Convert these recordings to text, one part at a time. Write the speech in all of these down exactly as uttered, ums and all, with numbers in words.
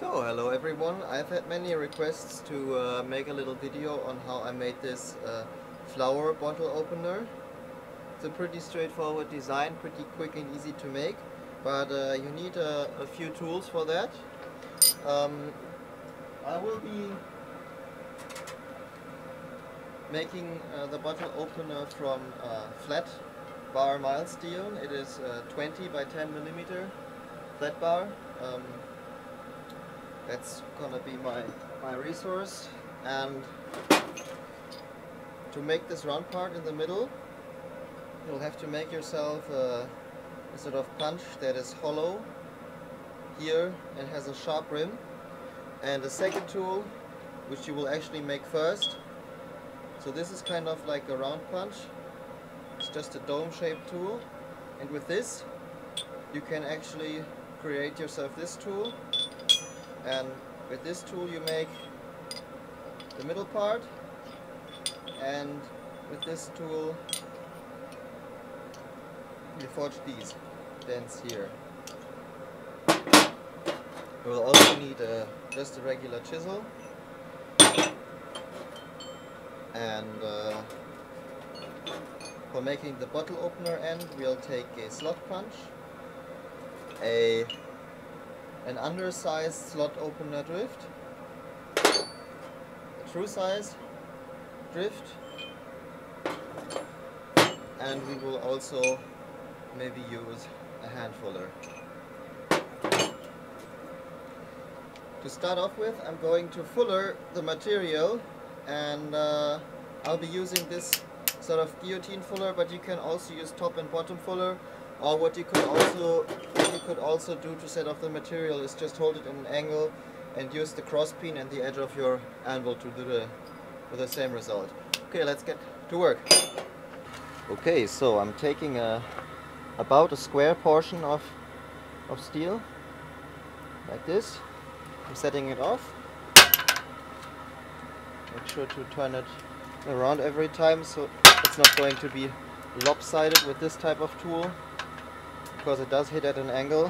So, hello everyone. I've had many requests to uh, make a little video on how I made this uh, flower bottle opener. It's a pretty straightforward design, pretty quick and easy to make, but uh, you need a, a few tools for that. Um, I will be making uh, the bottle opener from uh, flat bar milestone. It is uh, twenty by ten millimeter flat bar. Um, That's gonna be my, my resource. And to make this round part in the middle, you'll have to make yourself a, a sort of punch that is hollow here and has a sharp rim. And a second tool, which you will actually make first. So this is kind of like a round punch. It's just a dome-shaped tool. And with this, you can actually create yourself this tool. And with this tool you make the middle part, and with this tool you forge these dents here. You will also need a, just a regular chisel, and uh, for making the bottle opener end we'll take a slot punch, a an undersized slot opener drift, a true size drift, and we will also maybe use a hand fuller. To start off with, I'm going to fuller the material, and uh, I'll be using this sort of guillotine fuller, but you can also use top and bottom fuller. Or what you could also what you could also do to set off the material is just hold it at an angle and use the cross pin and the edge of your anvil to do the for the same result. Okay, let's get to work. Okay, so I'm taking a about a square portion of of steel like this. I'm setting it off. Make sure to turn it around every time so it's not going to be lopsided with this type of tool, because it does hit at an angle.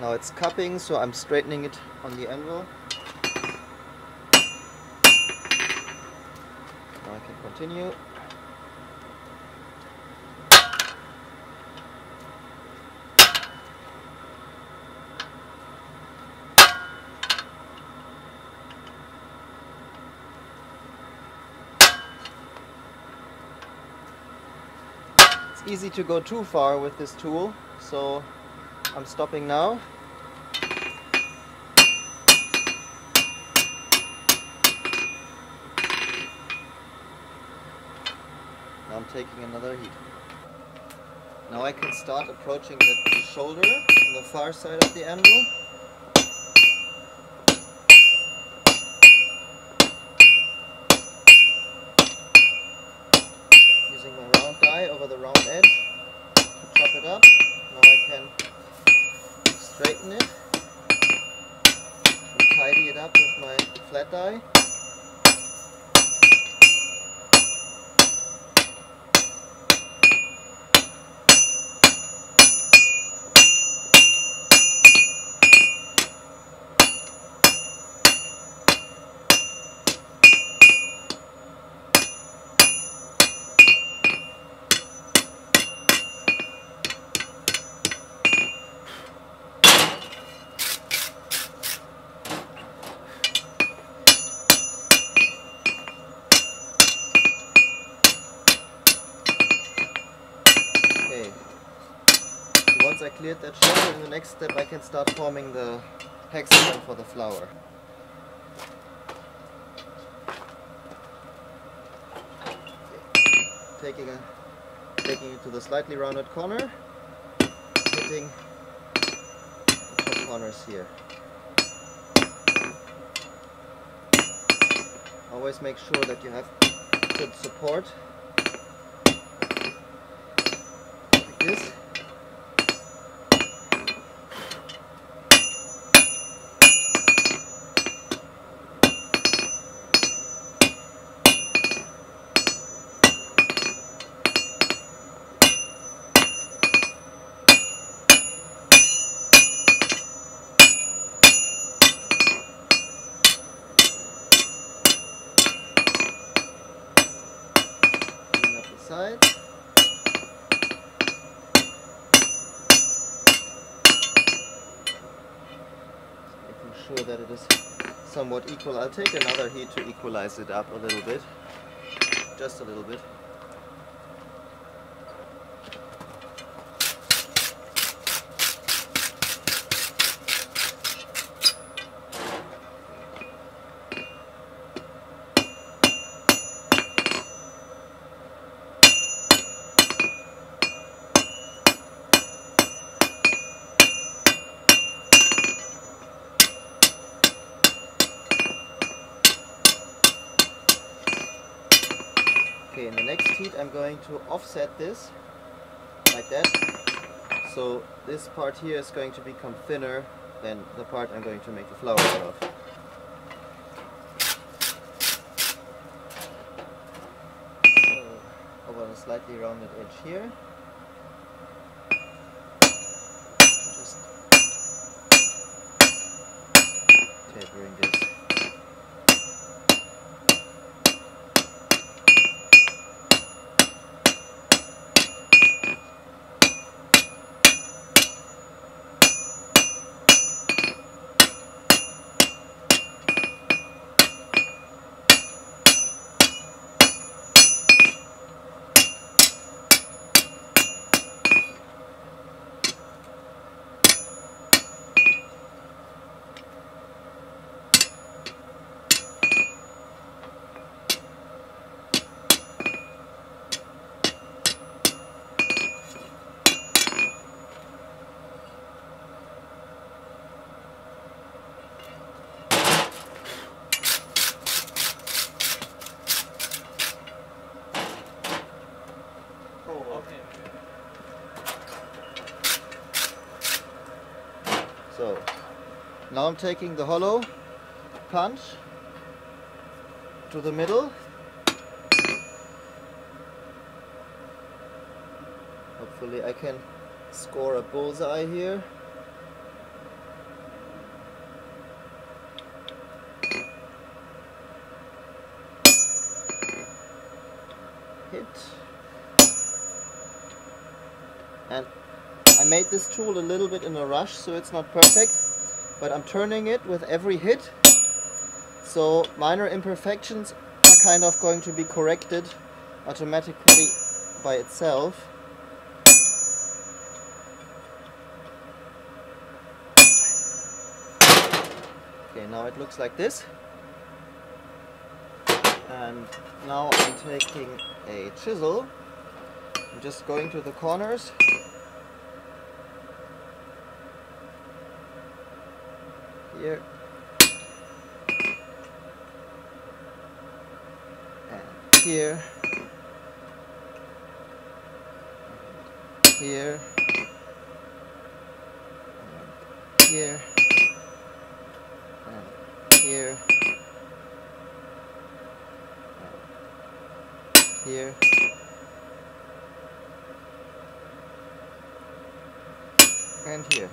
Now it's cupping, so I'm straightening it on the anvil. Now I can continue. It's easy to go too far with this tool, so I'm stopping now. Now I'm taking another heat. Now I can start approaching the shoulder on the far side of the anvil. Over the round edge to chop it up. Now I can straighten it and tidy it up with my flat die. Once I cleared that shell, in the next step I can start forming the hexagon for the flower. Taking, a, taking it to the slightly rounded corner, hitting the top corners here. Always make sure that you have good support. Like this. sure that it is somewhat equal. I'll take another heat to equalize it up a little bit, just a little bit. In the next heat I'm going to offset this like that, so this part here is going to become thinner than the part I'm going to make the flour out of. So I want a slightly rounded edge here. Just tapering this. So now I'm taking the hollow punch to the middle. Hopefully I can score a bullseye here. Hit. And I made this tool a little bit in a rush, so it's not perfect, but I'm turning it with every hit, so minor imperfections are kind of going to be corrected automatically by itself. Okay, now it looks like this. And now I'm taking a chisel, I'm just going to the corners. Here and here, here, and here, and here, and here. And here.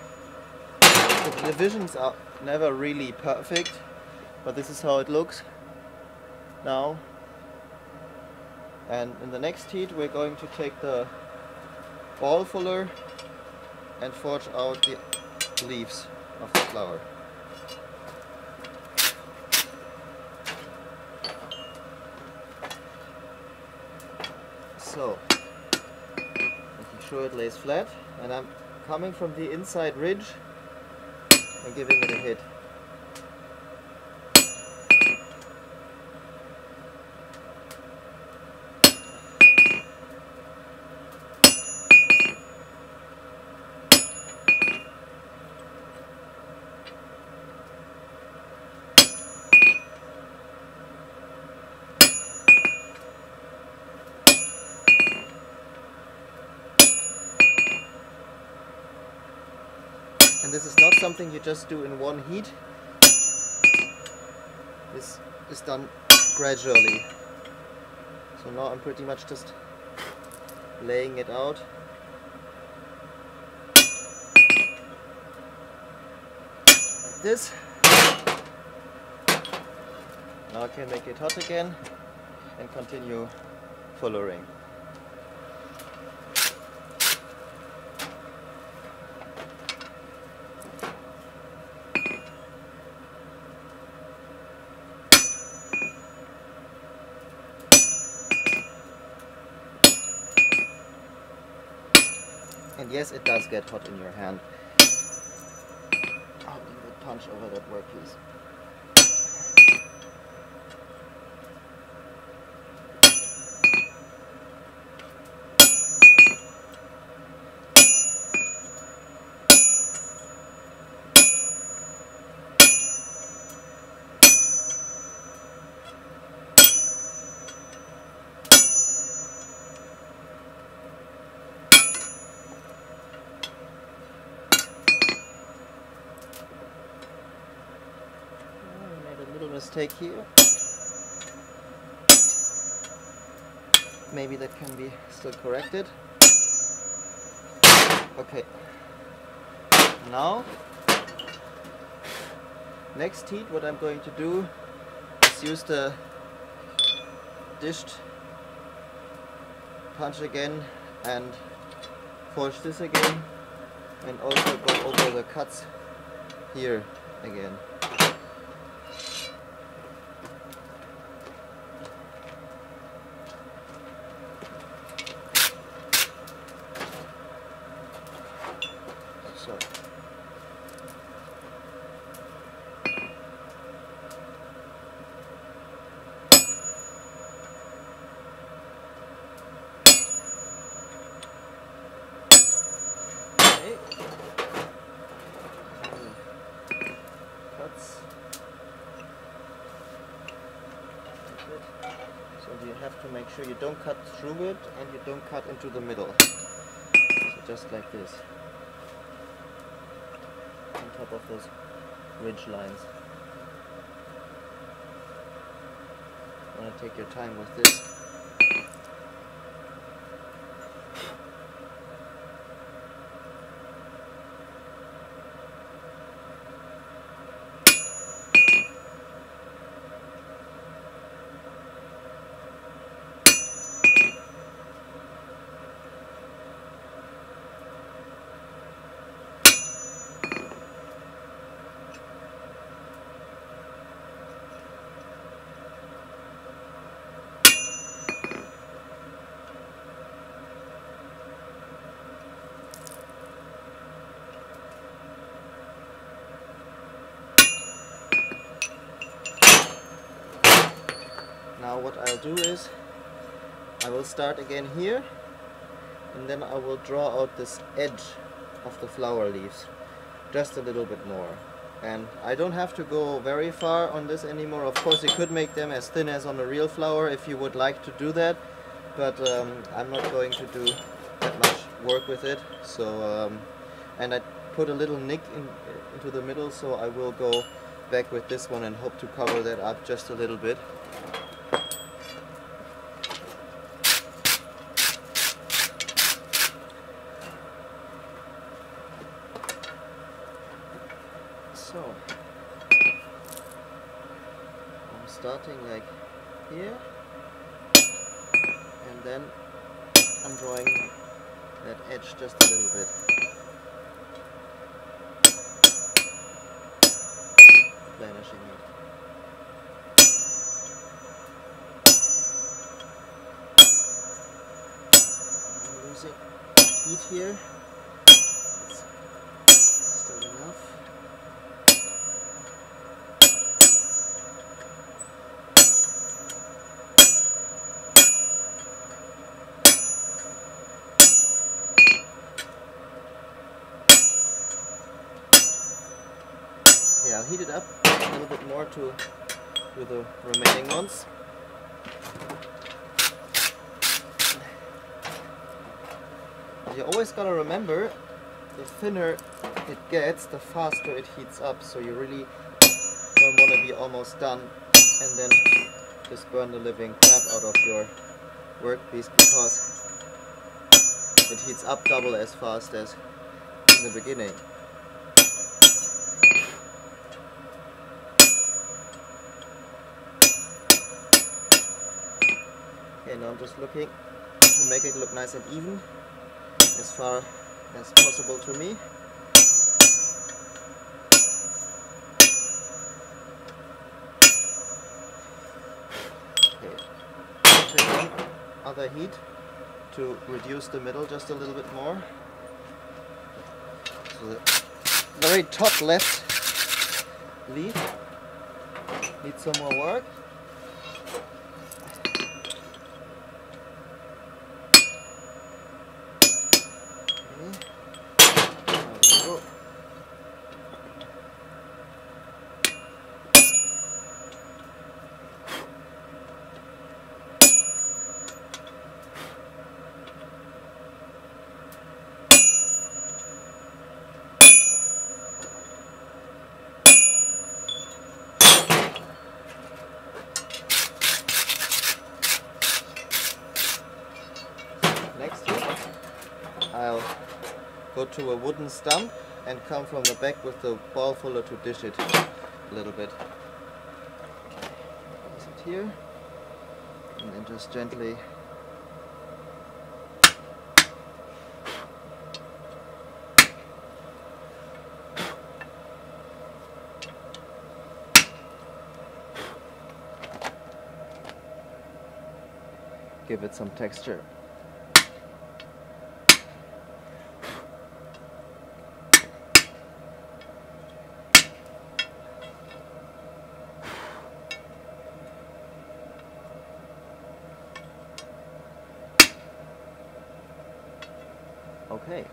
The divisions are never really perfect, but this is how it looks now. And in the next heat we're going to take the ball fuller and forge out the leaves of the flower. So, making sure it lays flat, and I'm coming from the inside ridge and giving it a hit. And this is not something you just do in one heat. This is done gradually. So now I'm pretty much just laying it out. Like this. Now I can make it hot again and continue fullering. And yes, it does get hot in your hand. I'll give a punch over that workpiece. Mistake here. Maybe that can be still corrected. Okay. Now, next heat, what I'm going to do is use the dished punch again and forge this again, and also go over the cuts here again. So you have to make sure you don't cut through it and you don't cut into the middle. So just like this, on top of those ridge lines. You want to take your time with this. Now what I'll do is, I will start again here, and then I will draw out this edge of the flower leaves just a little bit more. And I don't have to go very far on this anymore. Of course you could make them as thin as on a real flower if you would like to do that, but um, I'm not going to do that much work with it. So, um, and I put a little nick in, into the middle, so I will go back with this one and hope to cover that up just a little bit. Starting like here, and then I'm drawing that edge just a little bit, replenishing it. I'm losing heat here. I'll heat it up a little bit more to do the remaining ones. You always gotta remember, the thinner it gets, the faster it heats up, so you really don't want to be almost done and then just burn the living crap out of your workpiece, because it heats up double as fast as in the beginning. And I'm just looking to make it look nice and even as far as possible to me. Okay. Other heat to reduce the middle just a little bit more. the very top left leaf needs some more work. I'll go to a wooden stump and come from the back with the ball fuller to dish it a little bit. Place it here and then just gently give it some texture. Okay.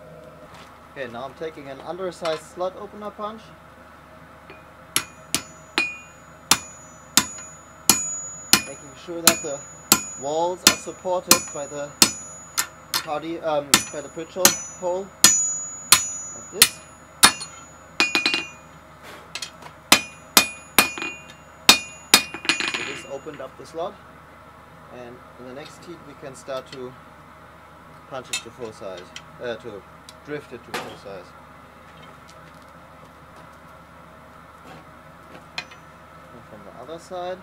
Okay, now I'm taking an undersized slot opener punch. Making sure that the walls are supported by the hardy, um, by the pritchard hole. Like this. So this opened up the slot. And in the next heat we can start to punch it to full size, uh, to drift it to full size. And from the other side.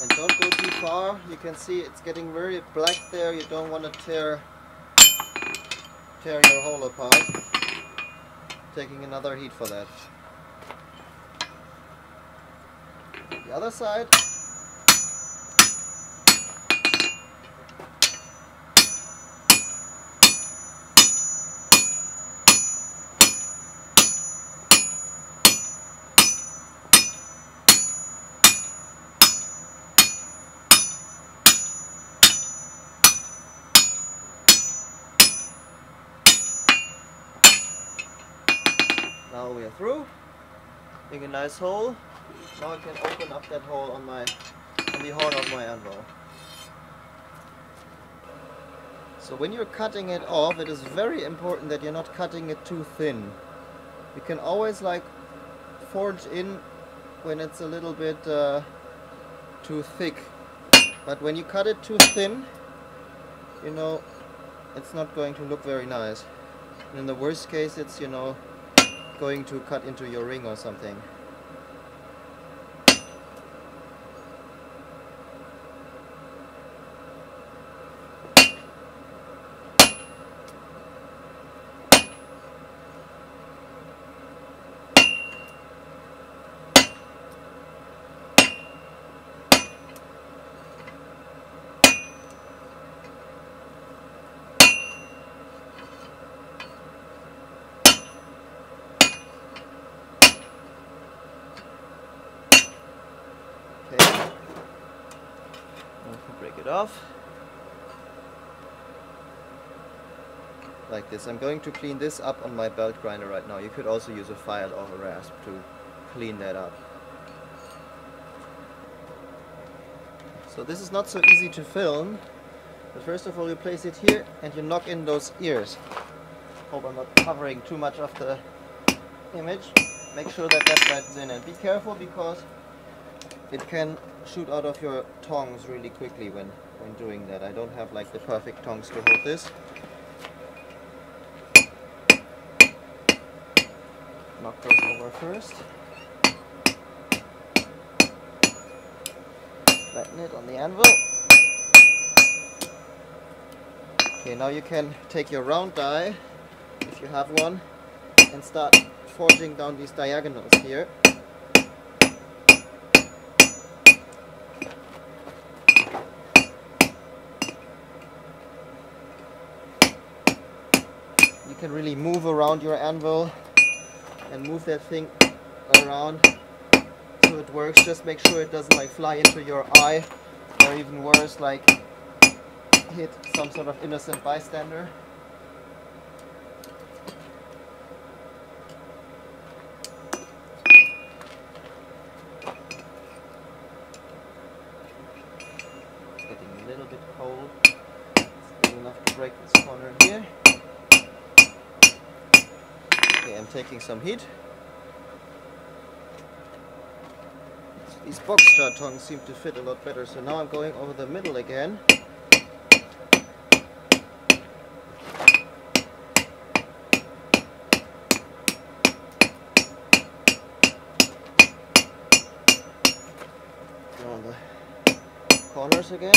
And don't go too far, you can see it's getting very black there, you don't want to tear, tear your hole apart. Taking another heat for that. The other side. Now we are through. Make a nice hole. Now I can open up that hole on my on the horn of my anvil. So when you're cutting it off, it is very important that you're not cutting it too thin. You can always like forge in when it's a little bit uh, too thick, but when you cut it too thin, you know, it's not going to look very nice. And in the worst case, it's, you know, going to cut into your ring or something. Off like this. I'm going to clean this up on my belt grinder right now. You could also use a file or a rasp to clean that up. So this is not so easy to film, but first of all you place it here and you knock in those ears. Hope I'm not covering too much of the image. Make sure that that glides in, and be careful because it can shoot out of your tongs really quickly when, when doing that. I don't have like the perfect tongs to hold this. Knock those over first. Flatten it on the anvil. Okay, now you can take your round die, if you have one, and start forging down these diagonals here. can really move around your anvil and move that thing around so it works. Just make sure it doesn't like fly into your eye, or even worse, like hit some sort of innocent bystander. It's getting a little bit cold. It's good enough to break this corner here. Okay, I'm taking some heat. These boxstar tongs seem to fit a lot better, so now I'm going over the middle again. On the corners again.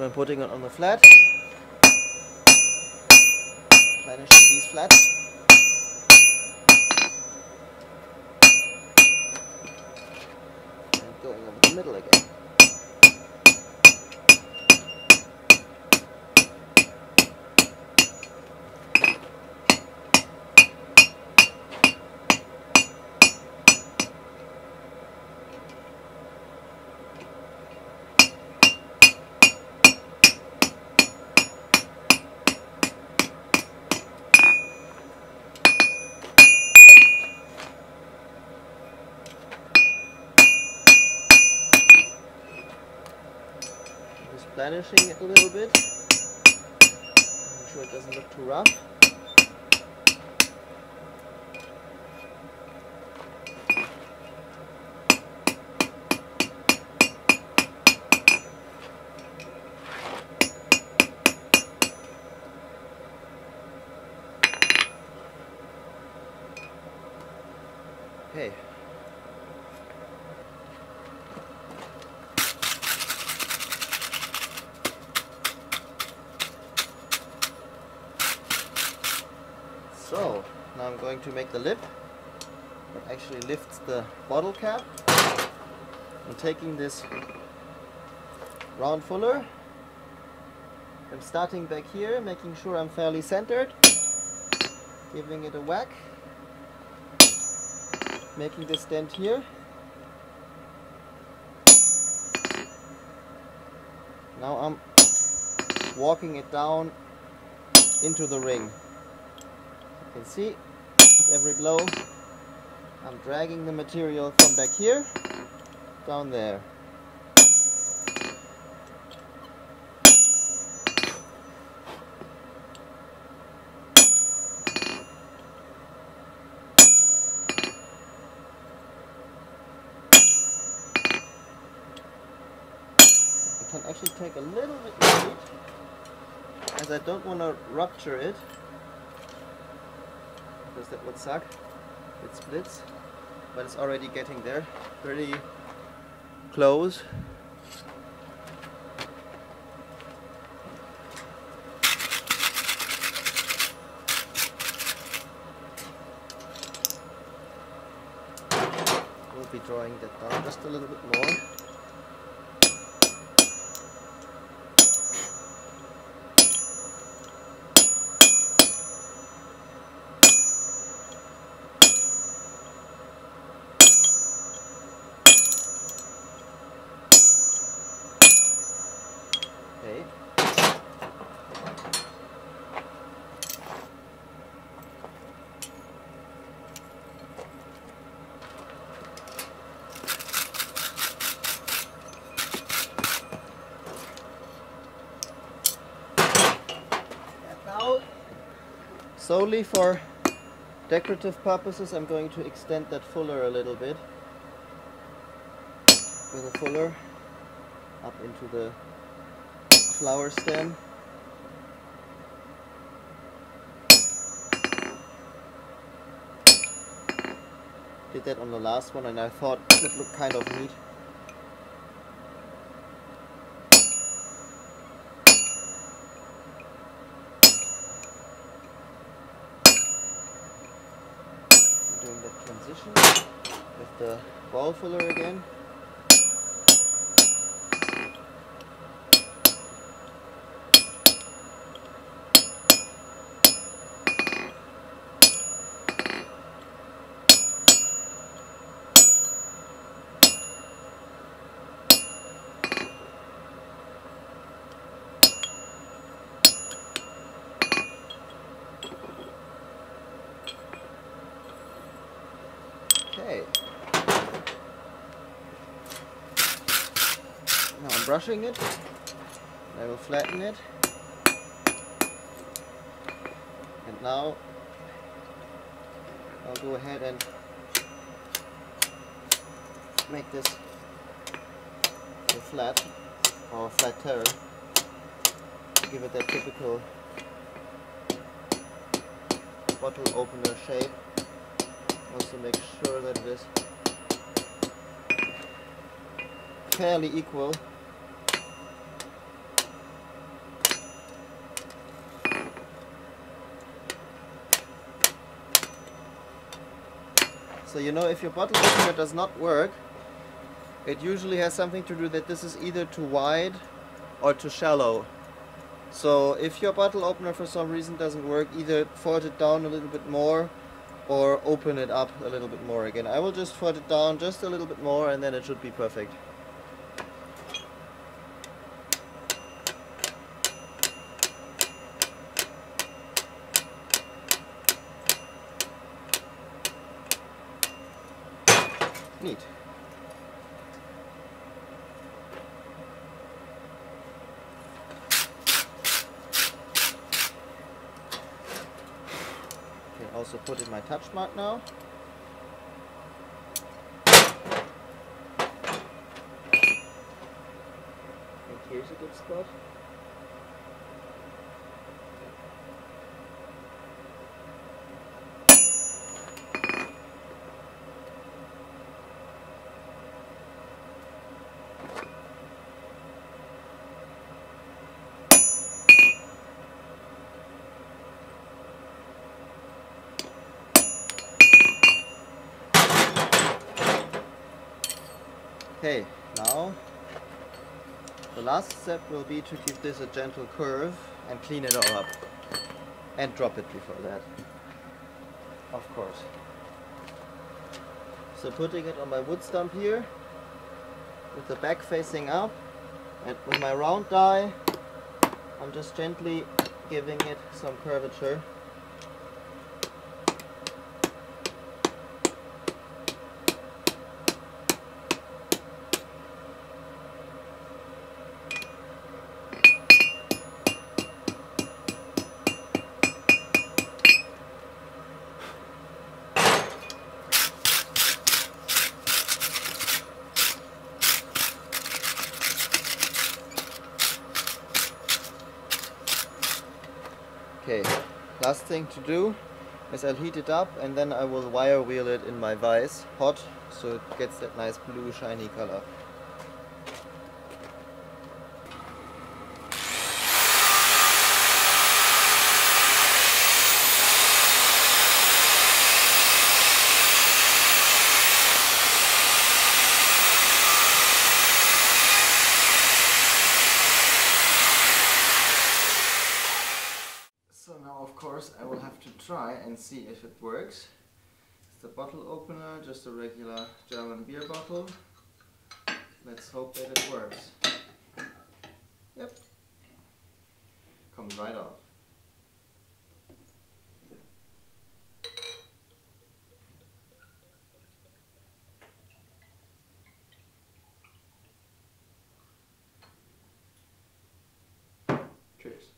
I'm putting it on the flat, replenishing these flats. And going over the middle again. Replenishing it a little bit, make sure it doesn't look too rough. Okay. So, now I'm going to make the lip that actually lifts the bottle cap. I'm taking this round fuller. I'm starting back here, making sure I'm fairly centered. Giving it a whack. Making this dent here. Now I'm walking it down into the ring. You can see, with every blow, I'm dragging the material from back here, down there. I can actually take a little bit of heat, as I don't want to rupture it. Because that would suck. It splits, but it's already getting there, pretty close. We'll be drawing that down just a little bit more. Solely for decorative purposes, I'm going to extend that fuller a little bit with a fuller up into the flower stem. Did that on the last one and I thought it looked kind of neat. position with the ball filler again. Okay. Now I'm brushing it, I will flatten it, and now I'll go ahead and make this a flat or flat turret to give it that typical bottle opener shape. Also make sure that it is fairly equal. So you know, if your bottle opener does not work, it usually has something to do that this is either too wide or too shallow. So if your bottle opener for some reason doesn't work, either fold it down a little bit more or open it up a little bit more again. I will just fold it down just a little bit more and then it should be perfect. Neat. Also put in my touch mark now. I think here's a good spot. Okay, now the last step will be to give this a gentle curve and clean it all up and drop it before that, of course. So putting it on my wood stump here with the back facing up, and with my round die I'm just gently giving it some curvature. Okay, last thing to do is I'll heat it up and then I will wire wheel it in my vise, hot, so it gets that nice blue shiny color. I will have to try and see if it works. It's the bottle opener, just a regular German beer bottle. Let's hope that it works. Yep. Comes right off. Cheers.